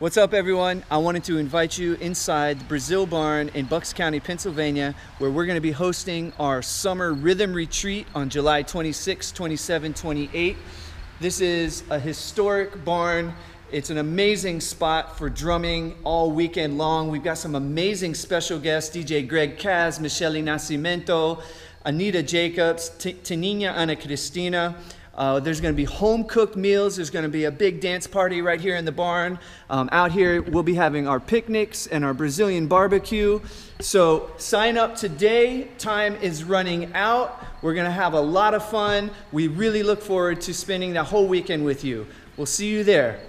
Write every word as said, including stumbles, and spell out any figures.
What's up, everyone? I wanted to invite you inside the Brazil Barn in Bucks County, Pennsylvania, where we're going to be hosting our summer rhythm retreat on July twenty-sixth, twenty-seventh, twenty-eighth. This is a historic barn. It's an amazing spot for drumming all weekend long. We've got some amazing special guests, D J Greg Kaz, Michelle Nascimento, Anita Jacobs, Taninha Ana Cristina. Uh, there's going to be home-cooked meals. There's going to be a big dance party right here in the barn. Um, out here, we'll be having our picnics and our Brazilian barbecue. So sign up today. Time is running out. We're going to have a lot of fun. We really look forward to spending the whole weekend with you. We'll see you there.